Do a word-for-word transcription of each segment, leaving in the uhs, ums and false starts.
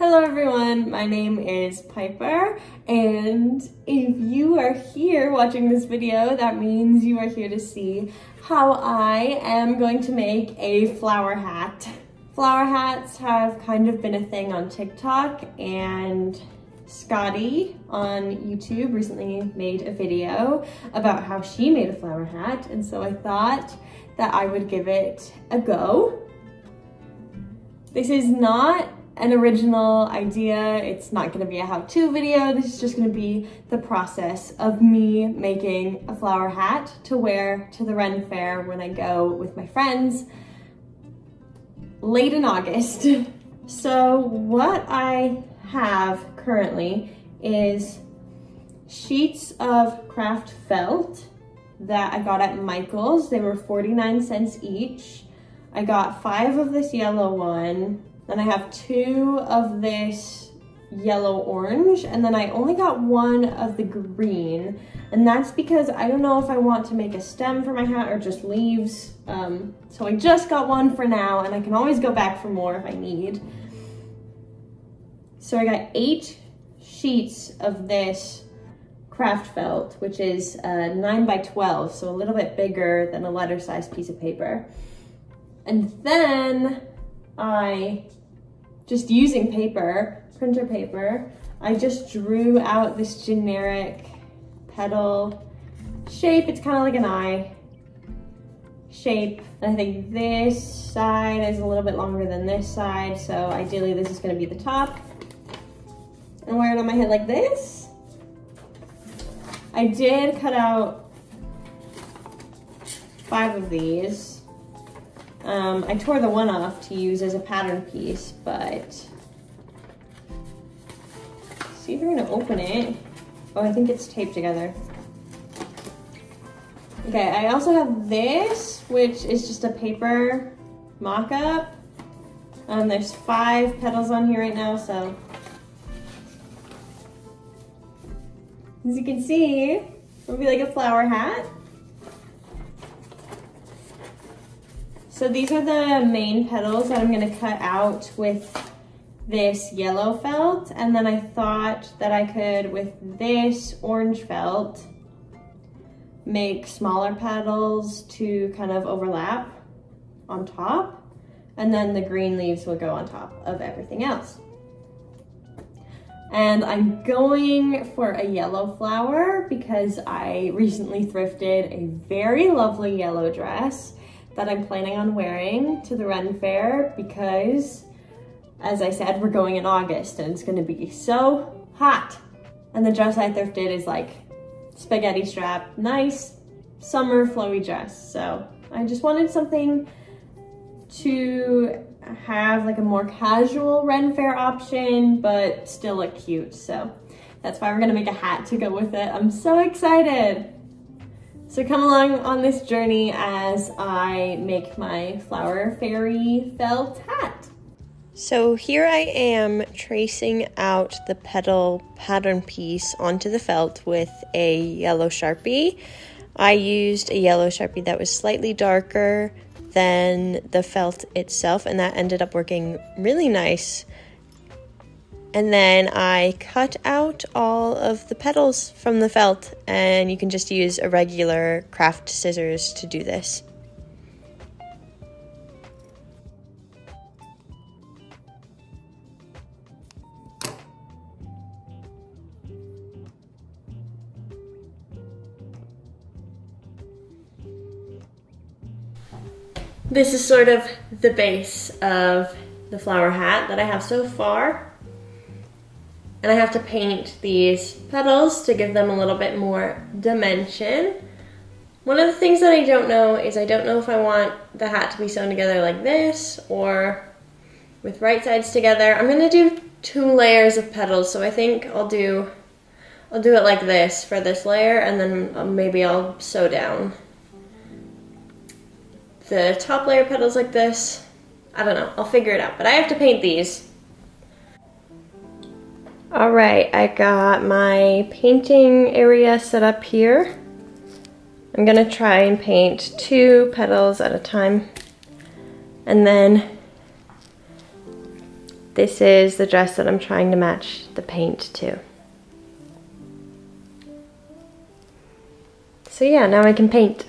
Hello everyone, my name is Piper, and if you are here watching this video, that means you are here to see how I am going to make a flower hat. Flower hats have kind of been a thing on TikTok, and Scotty on YouTube recently made a video about how she made a flower hat, and so I thought that I would give it a go. This is not an original idea. It's not gonna be a how-to video. This is just gonna be the process of me making a flower hat to wear to the Ren Fair when I go with my friends late in August. So what I have currently is sheets of craft felt that I got at Michael's. They were forty-nine cents each. I got five of this yellow one. Then I have two of this yellow orange, and then I only got one of the green, and that's because I don't know if I want to make a stem for my hat or just leaves. Um, so I just got one for now, and I can always go back for more if I need. So I got eight sheets of this craft felt, which is uh, nine by twelve, so a little bit bigger than a letter-sized piece of paper. And then I, just using paper, printer paper, I just drew out this generic petal shape. It's kind of like an eye shape. And I think this side is a little bit longer than this side, so ideally this is gonna be the top. And wear it on my head like this. I did cut out five of these. Um, I tore the one off to use as a pattern piece, but see if you're gonna open it. Oh, I think it's taped together. Okay, I also have this, which is just a paper mock-up. Um, there's five petals on here right now, so. As you can see, it'll be like a flower hat. So these are the main petals that I'm gonna cut out with this yellow felt. And then I thought that I could, with this orange felt, make smaller petals to kind of overlap on top. And then the green leaves will go on top of everything else. And I'm going for a yellow flower because I recently thrifted a very lovely yellow dress that I'm planning on wearing to the Ren Fair because, as I said, we're going in August and it's gonna be so hot. And the dress I thrifted is like spaghetti strap, nice summer flowy dress. So I just wanted something to have like a more casual Ren Fair option, but still look cute. So that's why we're gonna make a hat to go with it. I'm so excited. So come along on this journey as I make my flower fairy felt hat. So here I am tracing out the petal pattern piece onto the felt with a yellow Sharpie. I used a yellow Sharpie that was slightly darker than the felt itself, and that ended up working really nice. And then I cut out all of the petals from the felt, and you can just use a regular craft scissors to do this. This is sort of the base of the flower hat that I have so far. And I have to paint these petals to give them a little bit more dimension. One of the things that I don't know is I don't know if I want the hat to be sewn together like this or with right sides together. I'm gonna do two layers of petals, so I think I'll do I'll do it like this for this layer, and then maybe I'll sew down the top layer petals like this. I don't know, I'll figure it out, but I have to paint these. All right, I got my painting area set up here. I'm gonna try and paint two petals at a time. And then This is the dress that I'm trying to match the paint to. So yeah, now I can paint.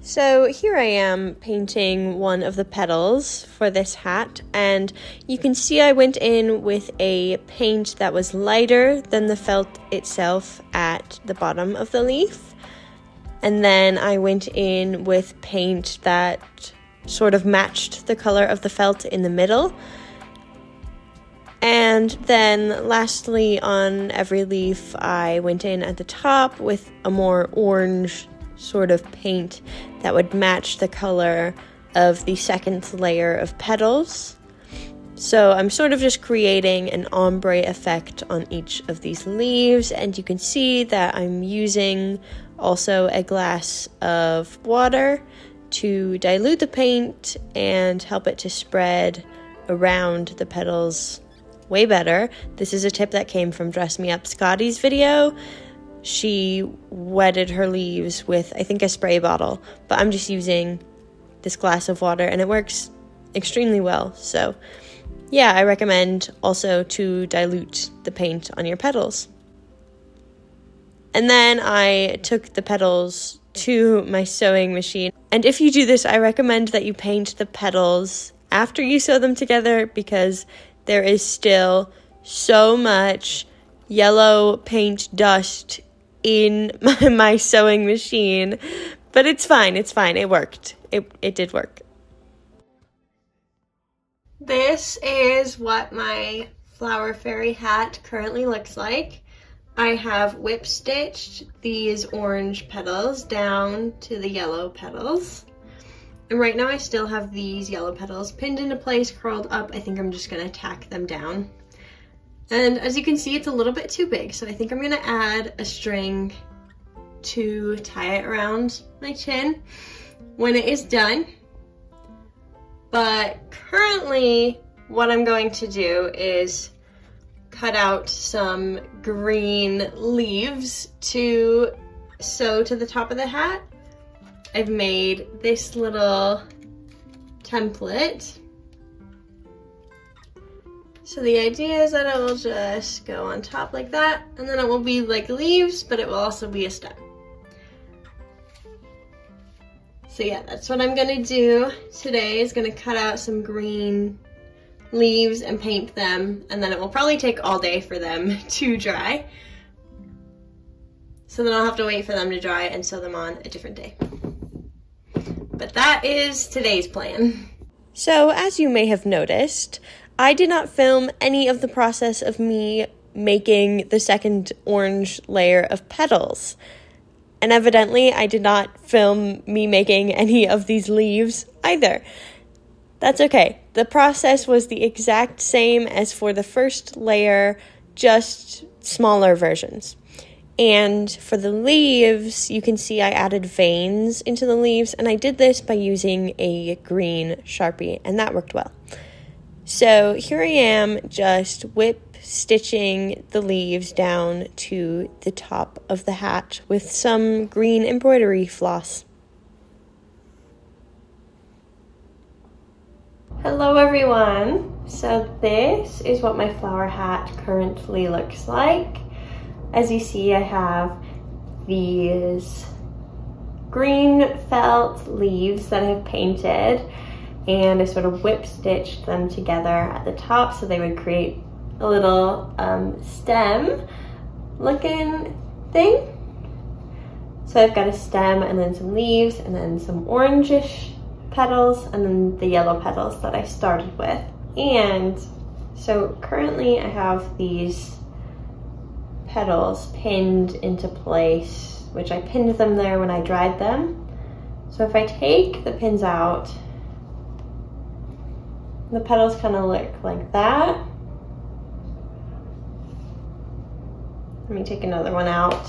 So here I am painting one of the petals for this hat, and you can see I went in with a paint that was lighter than the felt itself at the bottom of the leaf. And then I went in with paint that sort of matched the color of the felt in the middle. And then lastly, on every leaf, I went in at the top with a more orange sort of paint that would match the color of the second layer of petals. So I'm sort of just creating an ombre effect on each of these leaves, and you can see that I'm using also a glass of water to dilute the paint and help it to spread around the petals way better. This is a tip that came from Dress Me Up Scotty's video. She wetted her leaves with, I think, a spray bottle, but I'm just using this glass of water and it works extremely well. So yeah, I recommend also to dilute the paint on your petals. And then I took the petals to my sewing machine. And if you do this, I recommend that you paint the petals after you sew them together, because there is still so much yellow paint dust in my, my sewing machine, but it's fine, it's fine, it worked, it, it did work. This is what my flower fairy hat currently looks like. I have whip stitched these orange petals down to the yellow petals, and right now I still have these yellow petals pinned into place, curled up. I think I'm just gonna tack them down. And as you can see, it's a little bit too big, so I think I'm gonna add a string to tie it around my chin when it is done. But currently, what I'm going to do is cut out some green leaves to sew to the top of the hat. I've made this little template. So the idea is that it will just go on top like that, and then it will be like leaves, but it will also be a stem. So yeah, that's what I'm gonna do today, is gonna cut out some green leaves and paint them, and then it will probably take all day for them to dry. So then I'll have to wait for them to dry and sew them on a different day. But that is today's plan. So as you may have noticed, I did not film any of the process of me making the second orange layer of petals. And evidently, I did not film me making any of these leaves either. That's okay. The process was the exact same as for the first layer, just smaller versions. And for the leaves, you can see I added veins into the leaves, and I did this by using a green Sharpie, and that worked well. So here I am just whip stitching the leaves down to the top of the hat with some green embroidery floss. Hello everyone! So this is what my flower hat currently looks like. As you see, I have these green felt leaves that I have painted, and I sort of whip stitched them together at the top so they would create a little um, stem looking thing. So I've got a stem and then some leaves and then some orangish petals and then the yellow petals that I started with. And so currently I have these petals pinned into place, which I pinned them there when I dried them. So if I take the pins out, the petals kind of look like that. Let me take another one out.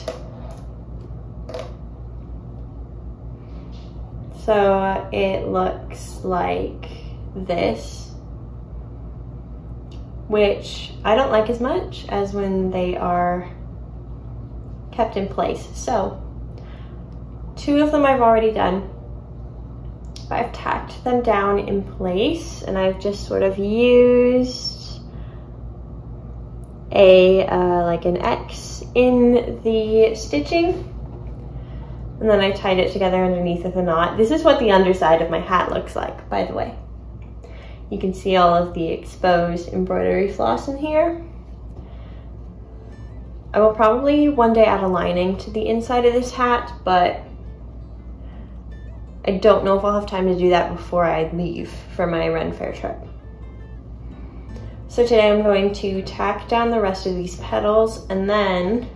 So it looks like this, which I don't like as much as when they are kept in place. So two of them I've already done. but I've tacked them down in place, and I've just sort of used a uh, like an X in the stitching, and then I tied it together underneath with a knot. This is what the underside of my hat looks like, by the way. You can see all of the exposed embroidery floss in here. I will probably one day add a lining to the inside of this hat, but I don't know if I'll have time to do that before I leave for my Ren Fair trip. So today I'm going to tack down the rest of these petals, and then,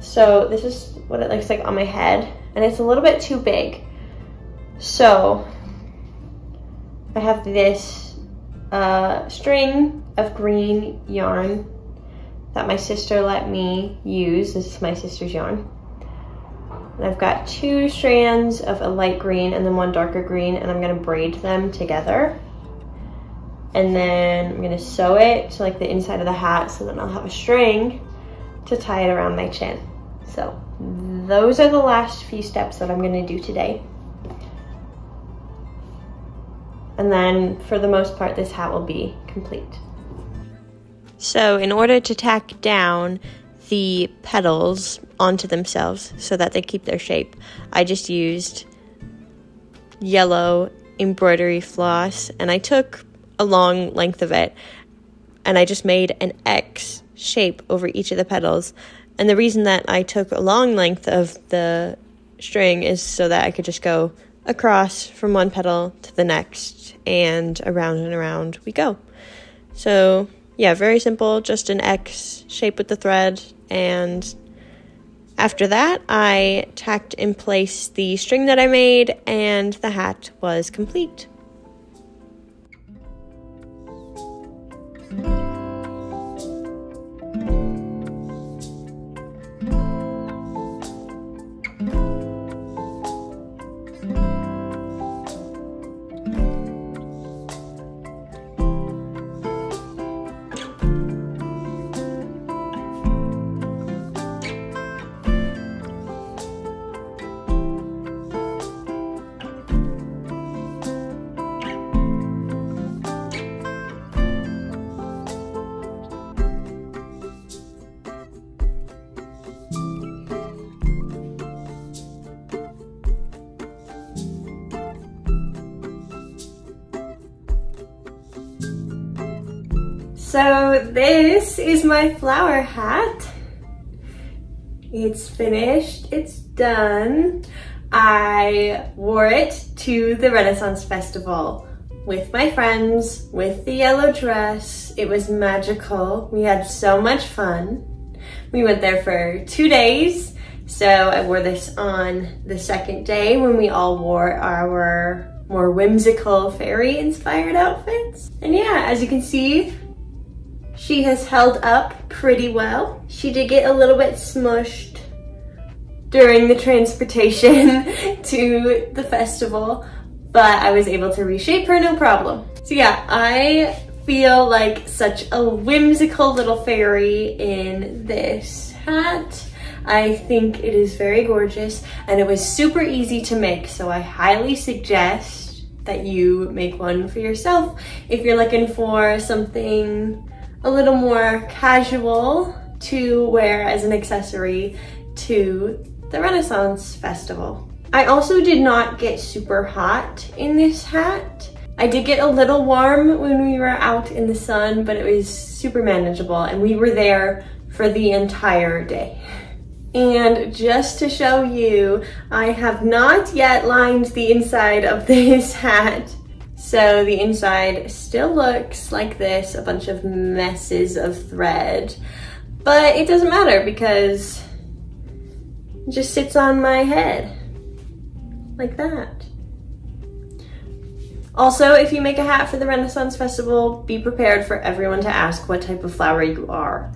so this is what it looks like on my head, and it's a little bit too big. So I have this uh, string of green yarn that my sister let me use. This is my sister's yarn. And I've got two strands of a light green and then one darker green, and I'm gonna braid them together. And then I'm gonna sew it to like the inside of the hat, so then I'll have a string to tie it around my chin. So those are the last few steps that I'm gonna do today. And then for the most part, this hat will be complete. So in order to tack down the petals onto themselves so that they keep their shape, I just used yellow embroidery floss, and I took a long length of it, and I just made an X shape over each of the petals. And the reason that I took a long length of the string is so that I could just go across from one petal to the next, and around and around we go. So yeah, very simple, just an X shape with the thread. And after that, I tacked in place the string that I made, and the hat was complete. So this is my flower hat. It's finished, it's done. I wore it to the Renaissance Festival with my friends, with the yellow dress. It was magical. We had so much fun. We went there for two days. So I wore this on the second day when we all wore our more whimsical fairy inspired outfits. And yeah, as you can see, she has held up pretty well. She did get a little bit smushed during the transportation to the festival, but I was able to reshape her no problem. So yeah, I feel like such a whimsical little fairy in this hat. I think it is very gorgeous, and it was super easy to make, so I highly suggest that you make one for yourself if you're looking for something a little more casual to wear as an accessory to the Renaissance Festival. I also did not get super hot in this hat. I did get a little warm when we were out in the sun, but it was super manageable, and we were there for the entire day. And just to show you, I have not yet lined the inside of this hat. So the inside still looks like this, a bunch of messes of thread, but it doesn't matter because it just sits on my head like that. Also, if you make a hat for the Renaissance Festival, be prepared for everyone to ask what type of flower you are,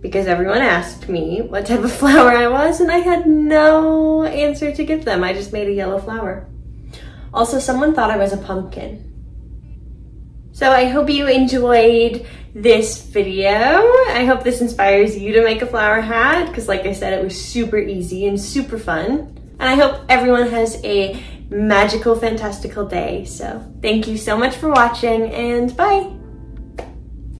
because everyone asked me what type of flower I was, and I had no answer to give them. I just made a yellow flower. Also, someone thought I was a pumpkin. So I hope you enjoyed this video. I hope this inspires you to make a flower hat, because like I said, it was super easy and super fun. And I hope everyone has a magical, fantastical day. So thank you so much for watching, and bye.